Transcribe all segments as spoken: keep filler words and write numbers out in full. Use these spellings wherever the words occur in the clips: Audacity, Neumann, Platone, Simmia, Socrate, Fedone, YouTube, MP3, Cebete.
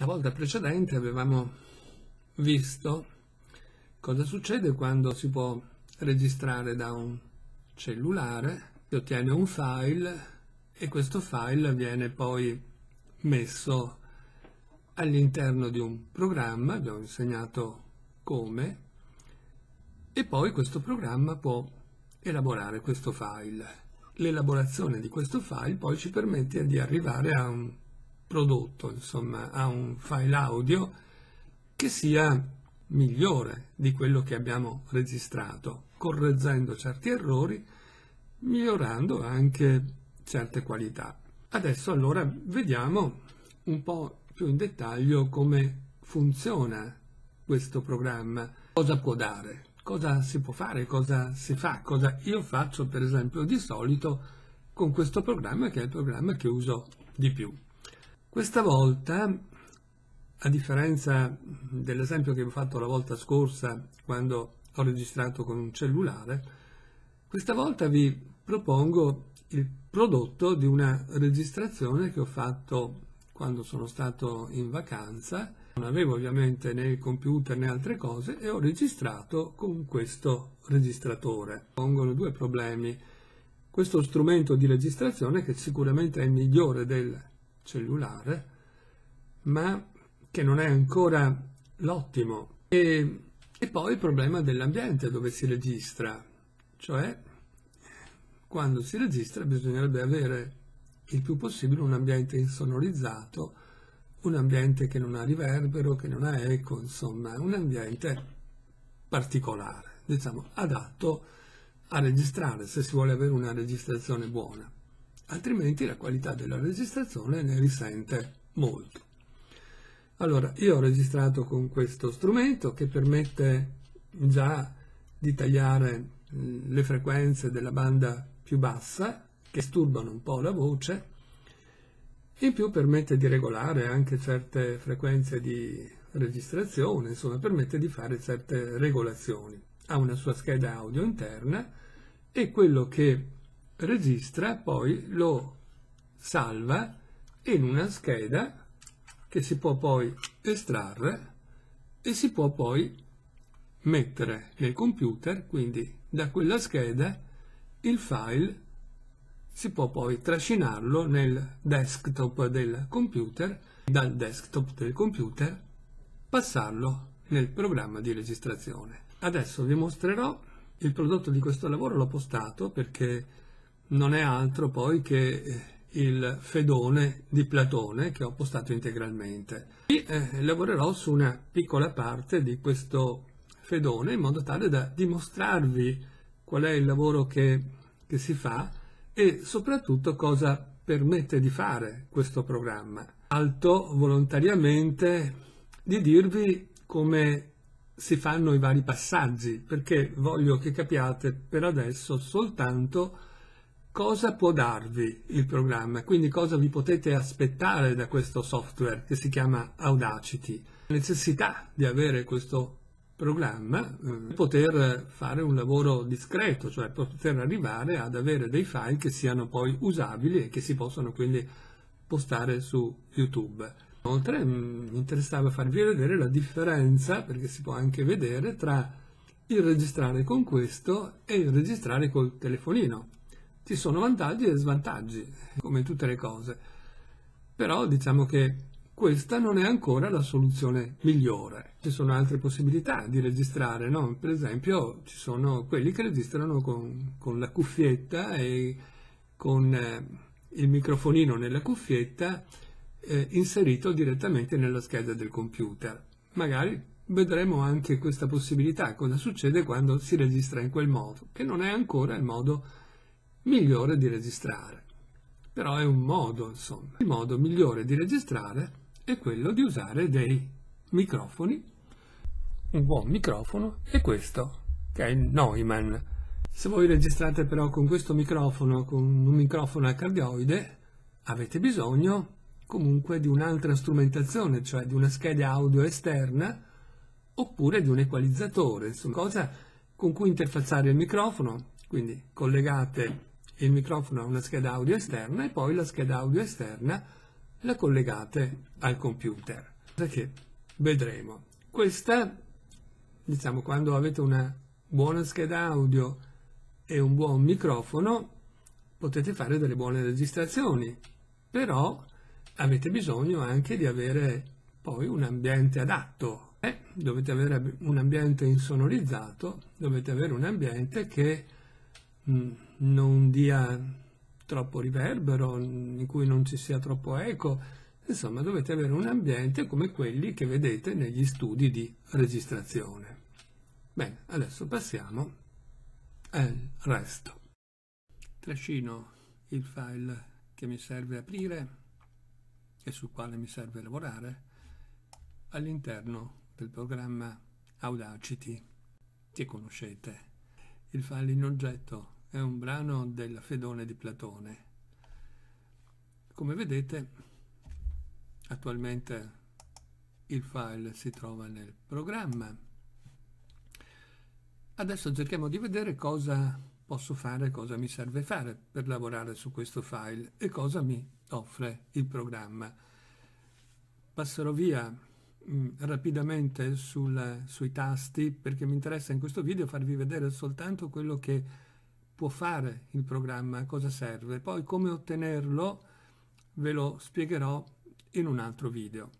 La volta precedente avevamo visto cosa succede quando si può registrare da un cellulare, si ottiene un file e questo file viene poi messo all'interno di un programma, vi ho insegnato come, e poi questo programma può elaborare questo file. L'elaborazione di questo file poi ci permette di arrivare a un prodotto, insomma a un file audio che sia migliore di quello che abbiamo registrato, correggendo certi errori, migliorando anche certe qualità. Adesso allora vediamo un po' più in dettaglio come funziona questo programma, cosa può dare, cosa si può fare, cosa si fa, cosa io faccio per esempio di solito con questo programma, che è il programma che uso di più. Questa volta, a differenza dell'esempio che vi ho fatto la volta scorsa quando ho registrato con un cellulare, questa volta vi propongo il prodotto di una registrazione che ho fatto quando sono stato in vacanza. Non avevo ovviamente né il computer né altre cose e ho registrato con questo registratore. Pongono due problemi. Questo strumento di registrazione, che sicuramente è il migliore del cellulare, ma che non è ancora l'ottimo, e, e poi il problema dell'ambiente dove si registra, cioè quando si registra bisognerebbe avere il più possibile un ambiente insonorizzato, un ambiente che non ha riverbero, che non ha eco, insomma un ambiente particolare, diciamo adatto a registrare se si vuole avere una registrazione buona. Altrimenti la qualità della registrazione ne risente molto. Allora, io ho registrato con questo strumento che permette già di tagliare le frequenze della banda più bassa, che disturbano un po' la voce, in più permette di regolare anche certe frequenze di registrazione, insomma permette di fare certe regolazioni. Ha una sua scheda audio interna e quello che registra poi lo salva in una scheda che si può poi estrarre e si può poi mettere nel computer, quindi da quella scheda il file si può poi trascinarlo nel desktop del computer, dal desktop del computer passarlo nel programma di registrazione. Adesso vi mostrerò il prodotto di questo lavoro, l'ho postato perché non è altro poi che il Fedone di Platone che ho postato integralmente. Qui eh, lavorerò su una piccola parte di questo Fedone in modo tale da dimostrarvi qual è il lavoro che, che si fa e soprattutto cosa permette di fare questo programma. Alto volontariamente di dirvi come si fanno i vari passaggi, perché voglio che capiate per adesso soltanto cosa può darvi il programma, quindi cosa vi potete aspettare da questo software che si chiama Audacity. La necessità di avere questo programma per poter fare un lavoro discreto, cioè poter arrivare ad avere dei file che siano poi usabili e che si possono quindi postare su YouTube. Inoltre mi interessava farvi vedere la differenza, perché si può anche vedere, tra il registrare con questo e il registrare col telefonino. Ci sono vantaggi e svantaggi, come tutte le cose, però diciamo che questa non è ancora la soluzione migliore. Ci sono altre possibilità di registrare, no? Per esempio ci sono quelli che registrano con, con la cuffietta e con eh, il microfonino nella cuffietta eh, inserito direttamente nella scheda del computer. Magari vedremo anche questa possibilità, cosa succede quando si registra in quel modo, che non è ancora il modo migliore di registrare, però è un modo, insomma. Il modo migliore di registrare è quello di usare dei microfoni, un buon microfono, e questo che è il Neumann. Se voi registrate però con questo microfono, con un microfono a cardioide, avete bisogno comunque di un'altra strumentazione, cioè di una scheda audio esterna oppure di un equalizzatore, insomma, cosa con cui interfacciare il microfono. Quindi collegate il microfono a una scheda audio esterna e poi la scheda audio esterna la collegate al computer. che vedremo. Questa, diciamo, quando avete una buona scheda audio e un buon microfono, potete fare delle buone registrazioni, però avete bisogno anche di avere poi un ambiente adatto. Eh? Dovete avere un ambiente insonorizzato, dovete avere un ambiente che mh, non dia troppo riverbero, in cui non ci sia troppo eco. Insomma, dovete avere un ambiente come quelli che vedete negli studi di registrazione. Bene, adesso passiamo al resto. Trascino il file che mi serve aprire e sul quale mi serve lavorare all'interno del programma Audacity che conoscete. Il file in oggetto è un brano della Fedone di Platone. Come vedete, attualmente il file si trova nel programma. Adesso cerchiamo di vedere cosa posso fare, cosa mi serve fare per lavorare su questo file e cosa mi offre il programma. Passerò via mh, rapidamente sul, sui tasti, perché mi interessa in questo video farvi vedere soltanto quello che può fare il programma, cosa serve. Poi come ottenerlo ve lo spiegherò in un altro video,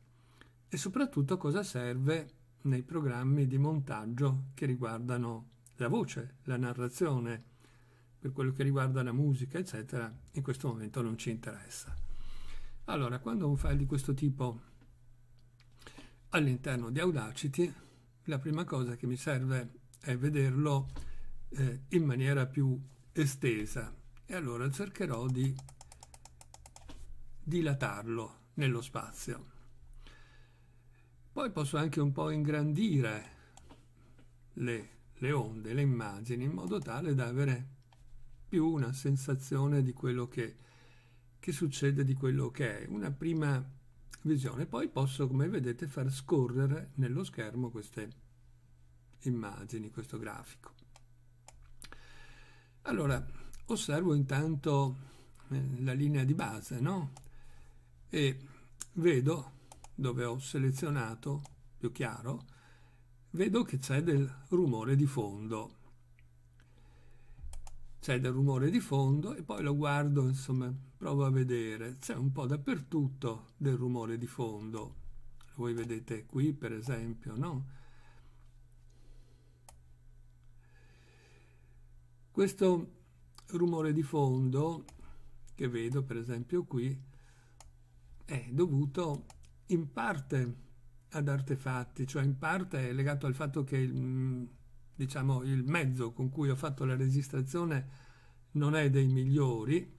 e soprattutto cosa serve nei programmi di montaggio che riguardano la voce, la narrazione. Per quello che riguarda la musica, eccetera, in questo momento non ci interessa. Allora, quando un file di questo tipo all'interno di Audacity, la prima cosa che mi serve è vederlo eh, in maniera più estesa, e allora cercherò di dilatarlo nello spazio. Poi posso anche un po' ingrandire le, le onde, le immagini, in modo tale da avere più una sensazione di quello che, che succede, di quello che è, una prima visione. Poi posso, come vedete, far scorrere nello schermo queste immagini, questo grafico. Allora, osservo intanto eh, la linea di base, no? E vedo, dove ho selezionato più chiaro, vedo che c'è del rumore di fondo. C'è del rumore di fondo e poi lo guardo, insomma, provo a vedere. C'è un po' dappertutto del rumore di fondo. Voi vedete qui, per esempio, no? Questo rumore di fondo che vedo, per esempio, qui, è dovuto in parte ad artefatti, cioè in parte è legato al fatto che il, diciamo, il mezzo con cui ho fatto la registrazione non è dei migliori,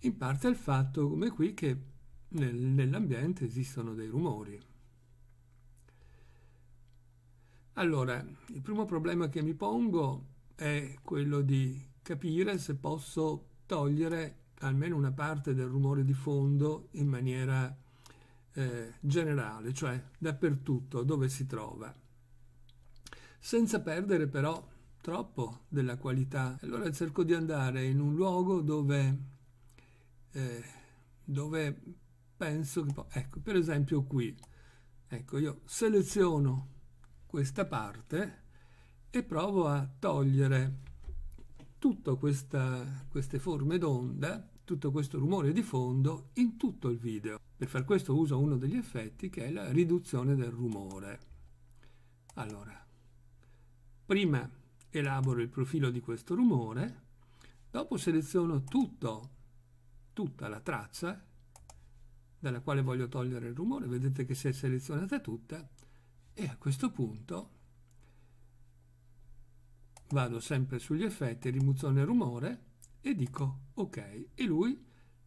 in parte al fatto, come qui, che nel, nell'ambiente esistono dei rumori. Allora, il primo problema che mi pongo è quello di capire se posso togliere almeno una parte del rumore di fondo in maniera eh, generale, cioè dappertutto dove si trova, senza perdere però troppo della qualità. Allora cerco di andare in un luogo dove, eh, dove penso che... Ecco, per esempio qui. Ecco, io seleziono questa parte e provo a togliere tutta questa, queste forme d'onda, tutto questo rumore di fondo in tutto il video. Per far questo uso uno degli effetti che è la riduzione del rumore. Allora, prima elaboro il profilo di questo rumore, dopo seleziono tutto, tutta la traccia dalla quale voglio togliere il rumore, vedete che si è selezionata tutta, e a questo punto vado sempre sugli effetti, riduzione rumore, e dico ok, e lui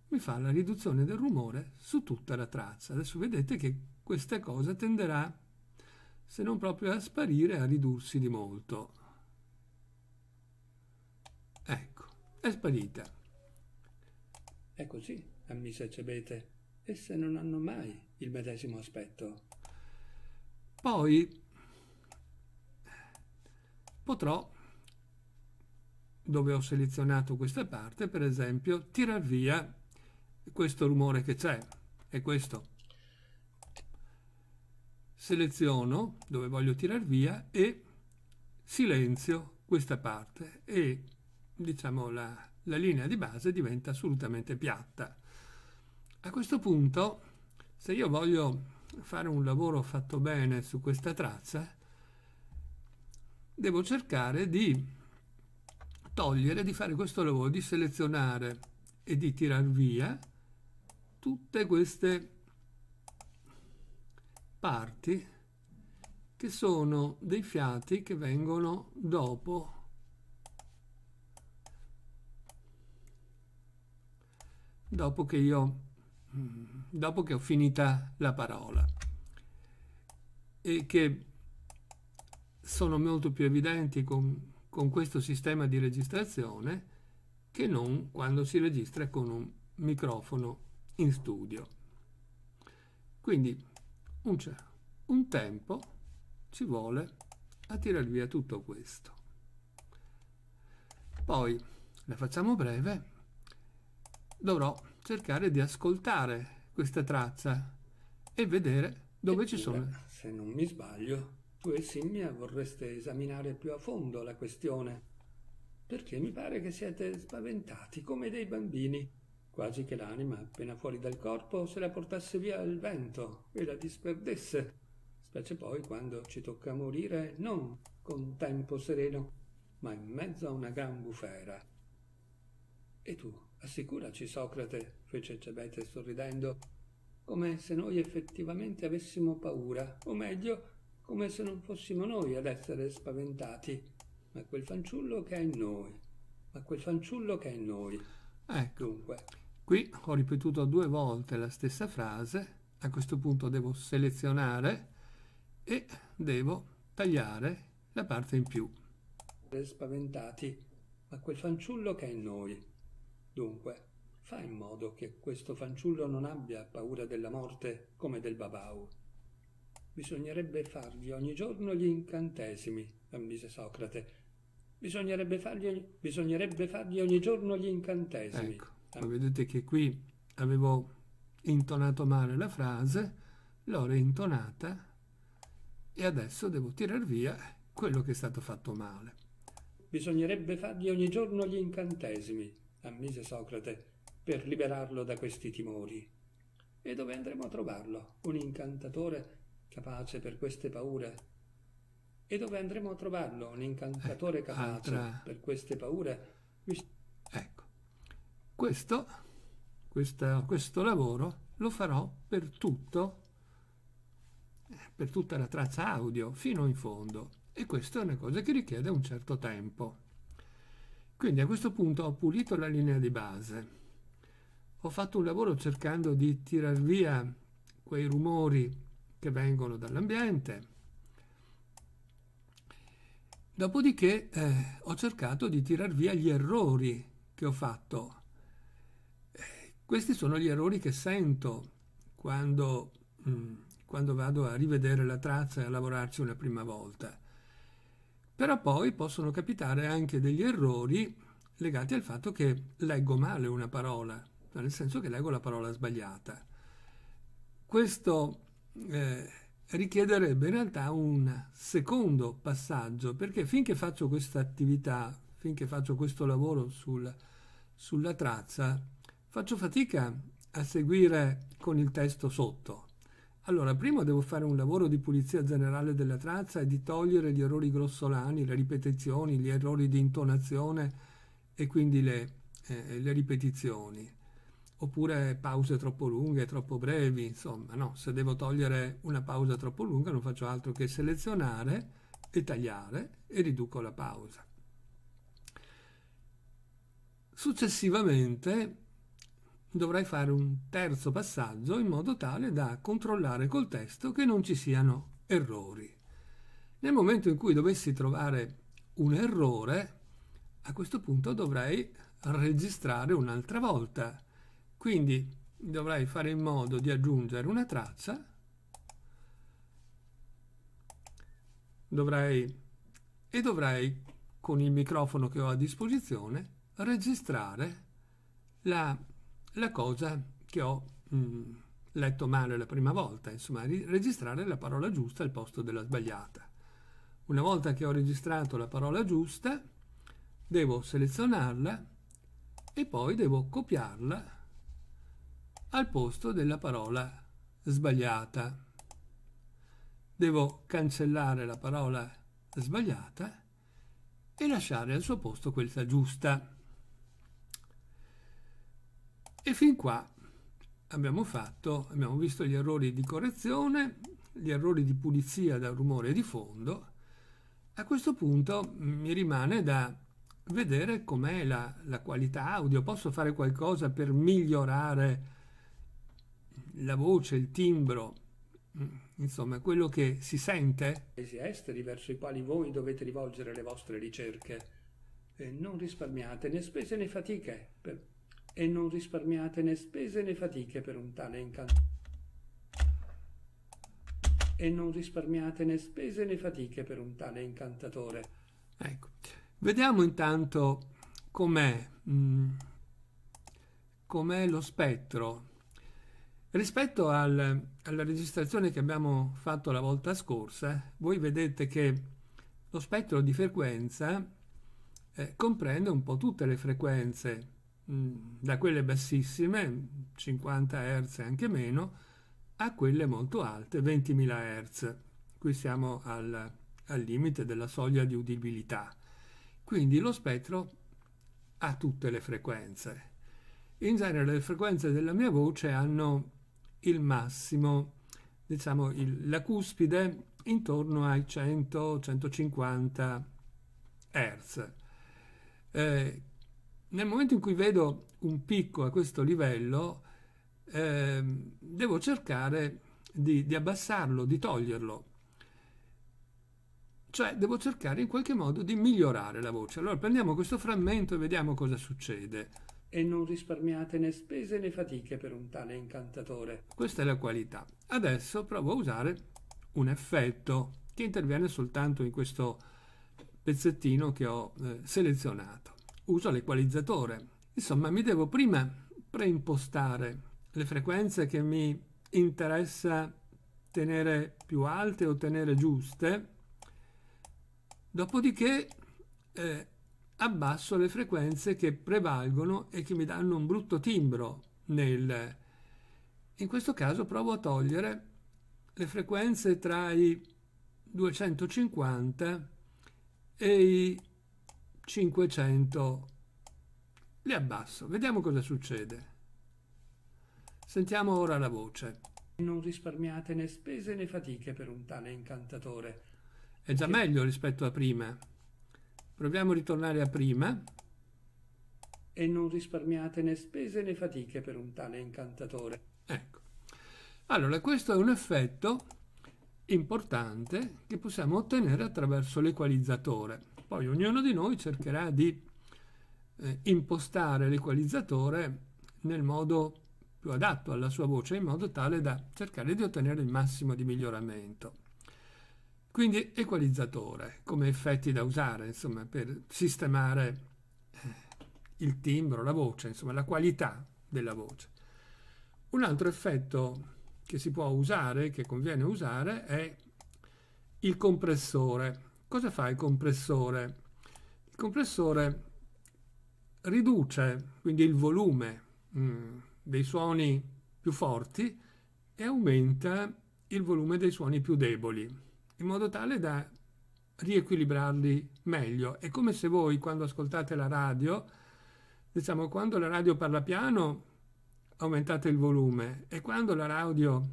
mi fa la riduzione del rumore su tutta la traccia. Adesso vedete che questa cosa tenderà, se non proprio a sparire, a ridursi di molto. Ecco, è sparita. È così, ammise cebete, esse non hanno mai il medesimo aspetto. Poi potrò, dove ho selezionato questa parte, per esempio, tirar via questo rumore che c'è. È questo. seleziono dove voglio tirar via e silenzio questa parte e diciamo la, la linea di base diventa assolutamente piatta. A questo punto, se io voglio fare un lavoro fatto bene su questa traccia, devo cercare di togliere, di fare questo lavoro, di selezionare e di tirar via tutte queste parti che sono dei fiati che vengono dopo dopo che io dopo che ho finita la parola, e che sono molto più evidenti con, con questo sistema di registrazione che non quando si registra con un microfono in studio. Quindi un, un tempo ci vuole a tirar via tutto questo. Poi, la facciamo breve, dovrò cercare di ascoltare questa traccia e vedere dove e ci sono. Se non mi sbaglio, tu e Simmia vorreste esaminare più a fondo la questione, perché mi pare che siete spaventati come dei bambini, quasi che l'anima appena fuori dal corpo se la portasse via il vento e la disperdesse, specie poi quando ci tocca morire non con tempo sereno, ma in mezzo a una gran bufera. E tu, assicuraci, Socrate, fece Cebete sorridendo, come se noi effettivamente avessimo paura, o meglio, come se non fossimo noi ad essere spaventati, ma quel fanciullo che è in noi, ma quel fanciullo che è in noi. Ecco, dunque, qui ho ripetuto due volte la stessa frase, a questo punto devo selezionare e devo tagliare la parte in più. Spaventati, ma quel fanciullo che è in noi. Dunque, fai in modo che questo fanciullo non abbia paura della morte come del babau. Bisognerebbe fargli ogni giorno gli incantesimi, ammise Socrate. Bisognerebbe fargli, bisognerebbe fargli ogni giorno gli incantesimi. Ecco, vedete che qui avevo intonato male la frase, l'ho reintonata e adesso devo tirar via quello che è stato fatto male. Bisognerebbe fargli ogni giorno gli incantesimi, ammise Socrate, per liberarlo da questi timori. E dove andremo a trovarlo, un incantatore capace per queste paure? E dove andremo a trovarlo, un incantatore ecco, capace altra... per queste paure? Ecco, questo, questa, questo lavoro lo farò per tutto, per tutta la traccia audio, fino in fondo. E questa è una cosa che richiede un certo tempo. Quindi a questo punto ho pulito la linea di base, ho fatto un lavoro cercando di tirar via quei rumori che vengono dall'ambiente, dopodiché eh, ho cercato di tirar via gli errori che ho fatto. Eh, questi sono gli errori che sento quando, mh, quando vado a rivedere la traccia e a lavorarci una prima volta. Però poi possono capitare anche degli errori legati al fatto che leggo male una parola, nel senso che leggo la parola sbagliata. Questo eh, richiederebbe in realtà un secondo passaggio, perché finché faccio questa attività, finché faccio questo lavoro sul, sulla traccia, faccio fatica a seguire con il testo sotto. Allora, prima devo fare un lavoro di pulizia generale della traccia e di togliere gli errori grossolani, le ripetizioni, gli errori di intonazione e quindi le, eh, le ripetizioni. Oppure pause troppo lunghe, troppo brevi, insomma, no. Se devo togliere una pausa troppo lunga non faccio altro che selezionare e tagliare e riduco la pausa. Successivamente dovrai fare un terzo passaggio in modo tale da controllare col testo che non ci siano errori. Nel momento in cui dovessi trovare un errore, a questo punto dovrei registrare un'altra volta. Quindi dovrei fare in modo di aggiungere una traccia, dovrei, e dovrei con il microfono che ho a disposizione registrare la la cosa che ho mh, letto male la prima volta, insomma registrare la parola giusta al posto della sbagliata. Una volta che ho registrato la parola giusta, devo selezionarla e poi devo copiarla al posto della parola sbagliata. Devo cancellare la parola sbagliata e lasciare al suo posto quella giusta. E fin qua abbiamo fatto, abbiamo visto gli errori di correzione, gli errori di pulizia da rumore di fondo. A questo punto mi rimane da vedere com'è la, la qualità audio. Posso fare qualcosa per migliorare la voce, il timbro, insomma quello che si sente? Paesi esteri verso i quali voi dovete rivolgere le vostre ricerche. E non risparmiate né spese né fatiche per... e non risparmiate né spese né fatiche per un tale incanto. E non risparmiate né spese né fatiche per un tale incantatore. Ecco, vediamo intanto com'è com'è lo spettro. Rispetto al, alla registrazione che abbiamo fatto la volta scorsa, voi vedete che lo spettro di frequenza eh, comprende un po' tutte le frequenze, mh, da quelle bassissime, cinquanta hertz e anche meno, a quelle molto alte, ventimila hertz. Qui siamo al, al limite della soglia di udibilità. Quindi lo spettro ha tutte le frequenze. In genere le frequenze della mia voce hanno il massimo, diciamo il, la cuspide, intorno ai cento centocinquanta hertz. Eh, nel momento in cui vedo un picco a questo livello, Eh, devo cercare di, di abbassarlo, di toglierlo, cioè devo cercare in qualche modo di migliorare la voce. Allora prendiamo questo frammento e vediamo cosa succede. E non risparmiate né spese né fatiche per un tale incantatore. Questa è la qualità. Adesso provo a usare un effetto che interviene soltanto in questo pezzettino che ho eh, selezionato. Uso l'equalizzatore. Insomma, mi devo prima preimpostare le frequenze che mi interessa tenere più alte o tenere giuste, dopodiché eh, abbasso le frequenze che prevalgono e che mi danno un brutto timbro. Nel... In questo caso provo a togliere le frequenze tra i duecentocinquanta e i cinquecento. Le abbasso, vediamo cosa succede. Sentiamo ora la voce. Non risparmiate né spese né fatiche per un tale incantatore. È già che... meglio rispetto a prima. Proviamo a ritornare a prima. E non risparmiate né spese né fatiche per un tale incantatore. Ecco. Allora, questo è un effetto importante che possiamo ottenere attraverso l'equalizzatore. Poi ognuno di noi cercherà di eh, impostare l'equalizzatore nel modo più adatto alla sua voce, in modo tale da cercare di ottenere il massimo di miglioramento. Quindi equalizzatore, come effetti da usare, insomma, per sistemare il timbro, la voce, insomma, la qualità della voce. Un altro effetto che si può usare, che conviene usare, è il compressore. Cosa fa il compressore? Il compressore riduce, quindi, il volume mh, dei suoni più forti e aumenta il volume dei suoni più deboli, in modo tale da riequilibrarli meglio. È come se voi, quando ascoltate la radio, diciamo, quando la radio parla piano aumentate il volume e quando la radio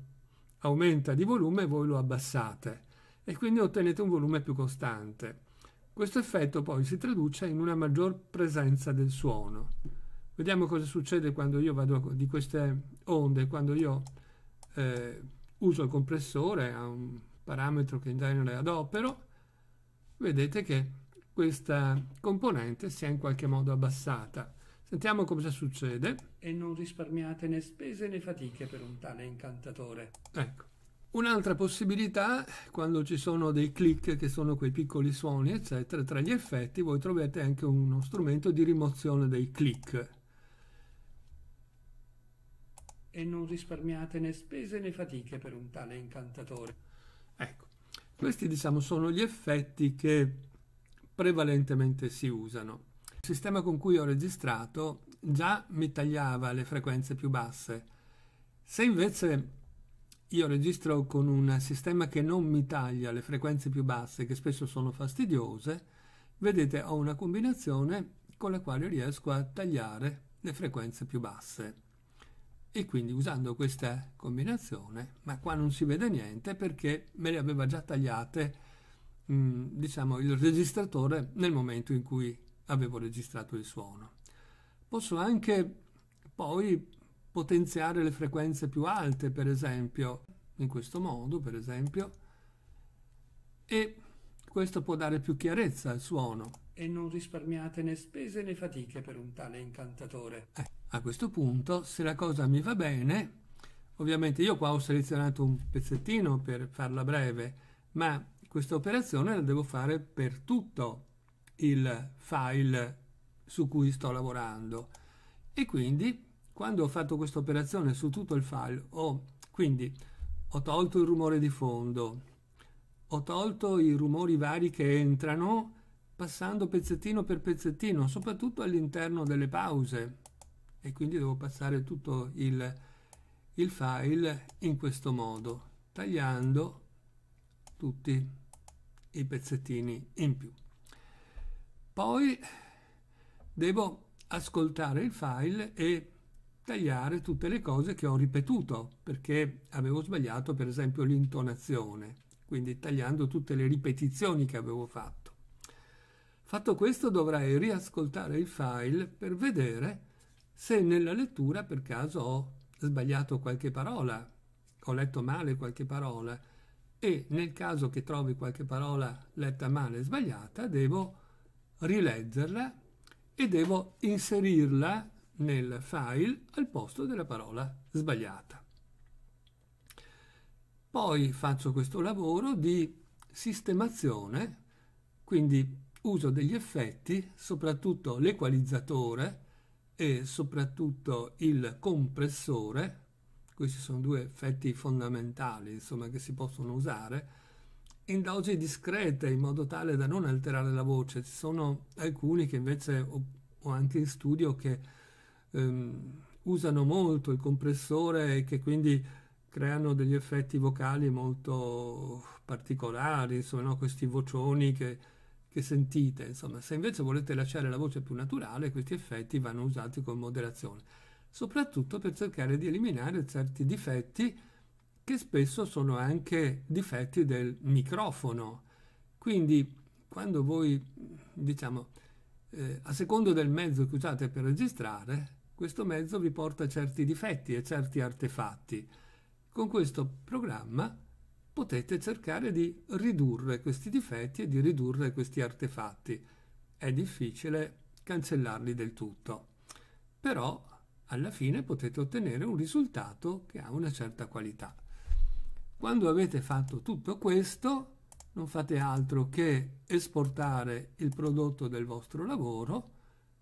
aumenta di volume voi lo abbassate e quindi ottenete un volume più costante. Questo effetto poi si traduce in una maggior presenza del suono. Vediamo cosa succede quando io vado di queste onde, quando io eh, uso il compressore a un parametro che in genere adopero. Vedete che questa componente si è in qualche modo abbassata. Sentiamo cosa succede. E non risparmiate né spese né fatiche per un tale incantatore. Ecco. Un'altra possibilità, quando ci sono dei click, che sono quei piccoli suoni, eccetera, tra gli effetti voi trovate anche uno strumento di rimozione dei click. e non risparmiate né spese né fatiche per un tale incantatore. Ecco, questi diciamo sono gli effetti che prevalentemente si usano. Il sistema con cui ho registrato già mi tagliava le frequenze più basse. Se invece io registro con un sistema che non mi taglia le frequenze più basse, che spesso sono fastidiose, vedete ho una combinazione con la quale riesco a tagliare le frequenze più basse. E quindi usando questa combinazione, ma qua non si vede niente perché me le aveva già tagliate, mh, diciamo, il registratore nel momento in cui avevo registrato il suono. Posso anche poi potenziare le frequenze più alte, per esempio, in questo modo, per esempio, e questo può dare più chiarezza al suono. E non risparmiate né spese né fatiche per un tale incantatore. Eh, a questo punto, se la cosa mi va bene, ovviamente io qua ho selezionato un pezzettino per farla breve, ma questa operazione la devo fare per tutto il file su cui sto lavorando. E quindi quando ho fatto questa operazione su tutto il file, ho, quindi ho tolto il rumore di fondo, ho tolto i rumori vari che entrano, passando pezzettino per pezzettino, soprattutto all'interno delle pause. E quindi devo passare tutto il, il file in questo modo, tagliando tutti i pezzettini in più. Poi devo ascoltare il file e tagliare tutte le cose che ho ripetuto, perché avevo sbagliato per esempio l'intonazione, quindi tagliando tutte le ripetizioni che avevo fatto. Fatto questo dovrei riascoltare il file per vedere se nella lettura per caso ho sbagliato qualche parola, ho letto male qualche parola, e nel caso che trovi qualche parola letta male e sbagliata devo rileggerla e devo inserirla nel file al posto della parola sbagliata. Poi faccio questo lavoro di sistemazione, quindi uso degli effetti, soprattutto l'equalizzatore e soprattutto il compressore. Questi sono due effetti fondamentali, insomma, che si possono usare in dosi discrete in modo tale da non alterare la voce. Ci sono alcuni che invece ho, ho anche in studio che Um, usano molto il compressore e che quindi creano degli effetti vocali molto particolari, insomma, no? Questi vocioni che, che sentite, insomma. Se invece volete lasciare la voce più naturale, questi effetti vanno usati con moderazione, soprattutto per cercare di eliminare certi difetti che spesso sono anche difetti del microfono. Quindi quando voi, diciamo, eh, a secondo del mezzo che usate per registrare, questo mezzo vi porta certi difetti e certi artefatti. Con questo programma potete cercare di ridurre questi difetti e di ridurre questi artefatti. È difficile cancellarli del tutto, però alla fine potete ottenere un risultato che ha una certa qualità. Quando avete fatto tutto questo, non fate altro che esportare il prodotto del vostro lavoro,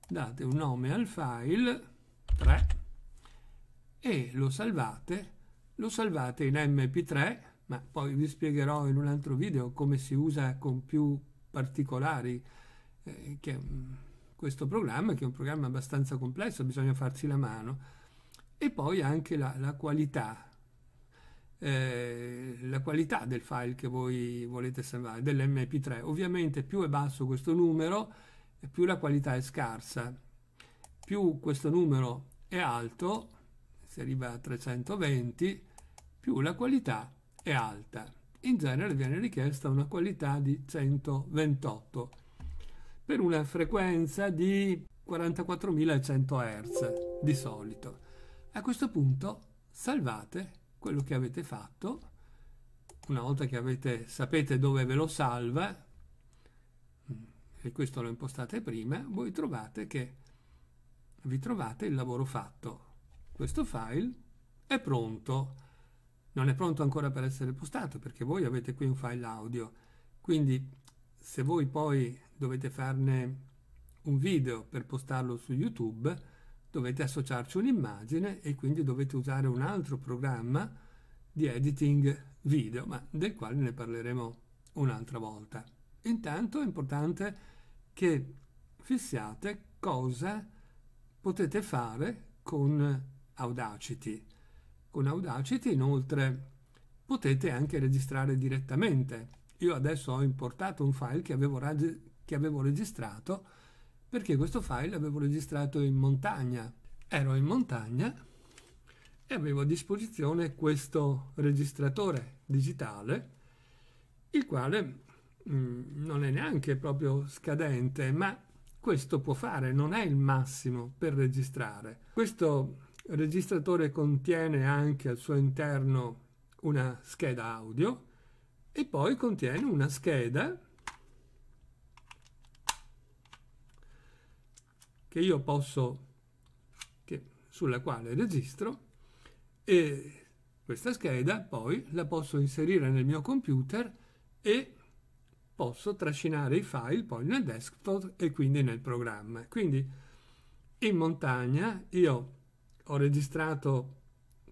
date un nome al file tre e lo salvate, lo salvate in M P tre, ma poi vi spiegherò in un altro video come si usa con più particolari eh, che, mh, questo programma, che è un programma abbastanza complesso, bisogna farci la mano. E poi anche la, la qualità, eh, la qualità del file che voi volete salvare, dell'M P tre. Ovviamente più è basso questo numero, più la qualità è scarsa. Più questo numero è alto, si arriva a trecentoventi, più la qualità è alta. In genere viene richiesta una qualità di centoventotto per una frequenza di quarantaquattromilacento hertz di solito. A questo punto salvate quello che avete fatto. Una volta che avete, sapete dove ve lo salva, e questo lo impostate prima, voi trovate che vi trovate il lavoro fatto. Questo file è pronto, non è pronto ancora per essere postato perché voi avete qui un file audio, quindi se voi poi dovete farne un video per postarlo su YouTube dovete associarci un'immagine e quindi dovete usare un altro programma di editing video, ma del quale ne parleremo un'altra volta. Intanto è importante che fissiate cosa potete fare con Audacity. Con Audacity inoltre potete anche registrare direttamente. Io adesso ho importato un file che avevo, che avevo registrato, perché questo file l'avevo registrato in montagna. Ero in montagna e avevo a disposizione questo registratore digitale, il quale mh, non è neanche proprio scadente, ma questo può fare, non è il massimo per registrare. Questo registratore contiene anche al suo interno una scheda audio e poi contiene una scheda che io posso, che, sulla quale registro, e questa scheda poi la posso inserire nel mio computer e posso trascinare i file poi nel desktop e quindi nel programma. Quindi in montagna io ho registrato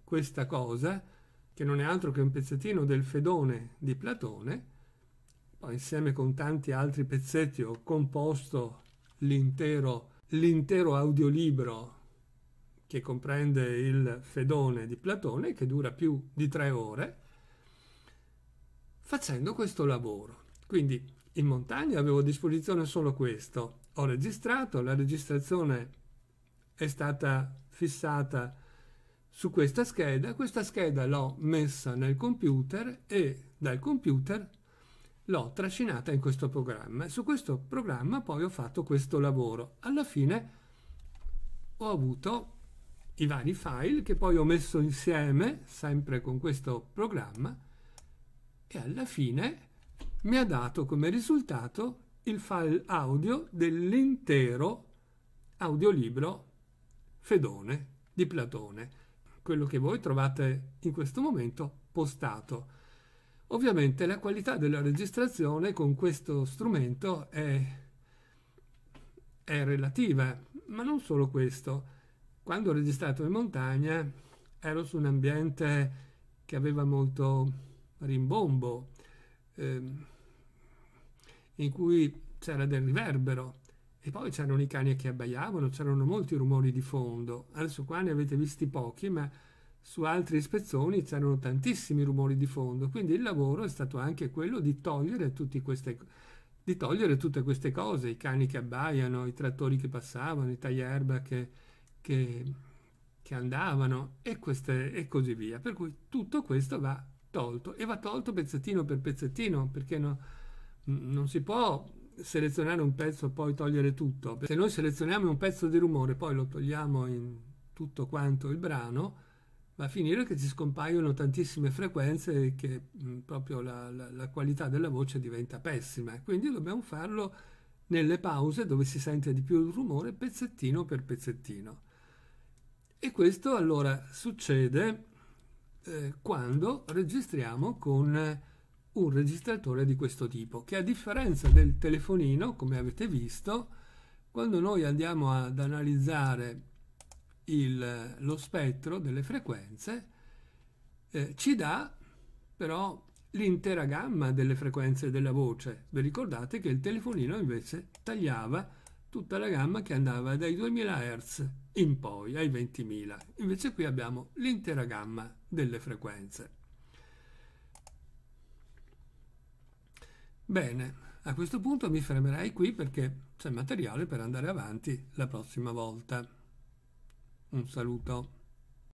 questa cosa, che non è altro che un pezzettino del Fedone di Platone, poi insieme con tanti altri pezzetti ho composto l'intero l'intero audiolibro che comprende il Fedone di Platone, che dura più di tre ore, facendo questo lavoro. Quindi in montagna avevo a disposizione solo questo, ho registrato, la registrazione è stata fissata su questa scheda, questa scheda l'ho messa nel computer e dal computer l'ho trascinata in questo programma. Su questo programma poi ho fatto questo lavoro. Alla fine ho avuto i vari file che poi ho messo insieme, sempre con questo programma, e alla fine mi ha dato come risultato il file audio dell'intero audiolibro Fedone di Platone, quello che voi trovate in questo momento postato. Ovviamente la qualità della registrazione con questo strumento è, è relativa, ma non solo questo. Quando ho registrato in montagna ero su un ambiente che aveva molto rimbombo, ehm, in cui c'era del riverbero e poi c'erano i cani che abbaiavano, c'erano molti rumori di fondo. Adesso qua ne avete visti pochi, ma su altri spezzoni c'erano tantissimi rumori di fondo, quindi il lavoro è stato anche quello di togliere, tutti queste, di togliere tutte queste cose, i cani che abbaiano, i trattori che passavano, i taglierba che, che, che andavano e, queste, e così via. Per cui tutto questo va tolto, e va tolto pezzettino per pezzettino, perché no, non si può selezionare un pezzo e poi togliere tutto. Se noi selezioniamo un pezzo di rumore, poi lo togliamo in tutto quanto il brano, va a finire che ci scompaiono tantissime frequenze e che mh, proprio la, la, la qualità della voce diventa pessima. Quindi dobbiamo farlo nelle pause dove si sente di più il rumore, pezzettino per pezzettino. E questo allora succede eh, quando registriamo con un registratore di questo tipo, che a differenza del telefonino, come avete visto, quando noi andiamo ad analizzare Il, lo spettro delle frequenze, eh, ci dà però l'intera gamma delle frequenze della voce. Vi ricordate che il telefonino invece tagliava tutta la gamma che andava dai duemila hertz in poi ai ventimila, invece qui abbiamo l'intera gamma delle frequenze. Bene, a questo punto mi fermerei qui perché c'è materiale per andare avanti la prossima volta. Un saluto.